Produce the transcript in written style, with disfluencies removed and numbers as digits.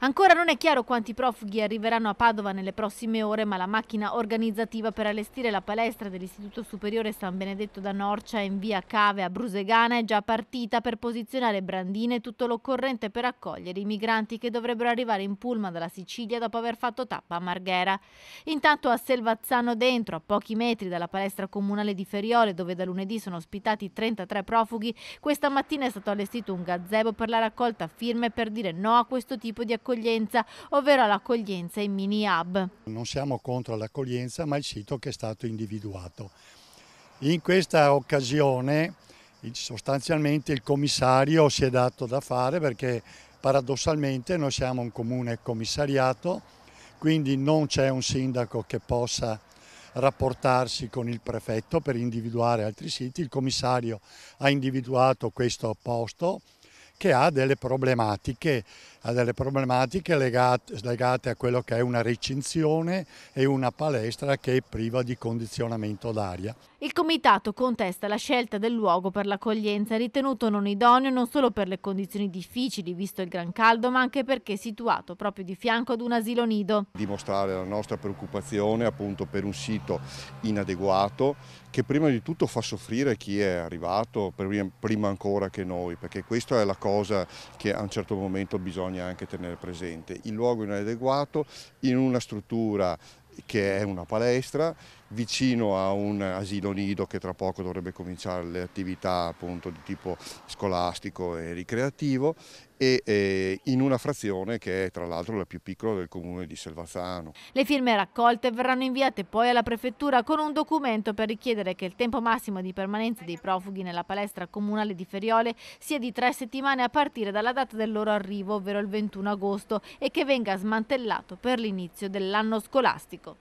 Ancora non è chiaro quanti profughi arriveranno a Padova nelle prossime ore, ma la macchina organizzativa per allestire la palestra dell'Istituto Superiore San Benedetto da Norcia in via Cave a Brusegana è già partita per posizionare brandine e tutto l'occorrente per accogliere i migranti che dovrebbero arrivare in pullman dalla Sicilia dopo aver fatto tappa a Marghera. Intanto a Selvazzano dentro, a pochi metri dalla palestra comunale di Feriole, dove da lunedì sono ospitati 33 profughi, questa mattina è stato allestito un gazebo per la raccolta firme per dire no a questo tipo di accoglienza, ovvero all'accoglienza in mini hub. Non siamo contro l'accoglienza, ma il sito che è stato individuato. In questa occasione sostanzialmente il commissario si è dato da fare, perché paradossalmente noi siamo un comune commissariato, quindi non c'è un sindaco che possa rapportarsi con il prefetto per individuare altri siti. Il commissario ha individuato questo posto che ha delle problematiche, legate a quello che è una recinzione e una palestra che è priva di condizionamento d'aria. Il comitato contesta la scelta del luogo per l'accoglienza, ritenuto non idoneo non solo per le condizioni difficili, visto il gran caldo, ma anche perché è situato proprio di fianco ad un asilo nido. Dimostrare la nostra preoccupazione appunto per un sito inadeguato che prima di tutto fa soffrire chi è arrivato, prima ancora che noi, perché questa è la cosa che a un certo momento bisogna anche tenere presente. Il luogo inadeguato in una struttura che è una palestra vicino a un asilo nido che tra poco dovrebbe cominciare le attività appunto di tipo scolastico e ricreativo, e in una frazione che è tra l'altro la più piccola del comune di Selvazzano. Le firme raccolte verranno inviate poi alla prefettura con un documento per richiedere che il tempo massimo di permanenza dei profughi nella palestra comunale di Feriole sia di 3 settimane a partire dalla data del loro arrivo, ovvero il 21 agosto, e che venga smantellato per l'inizio dell'anno scolastico.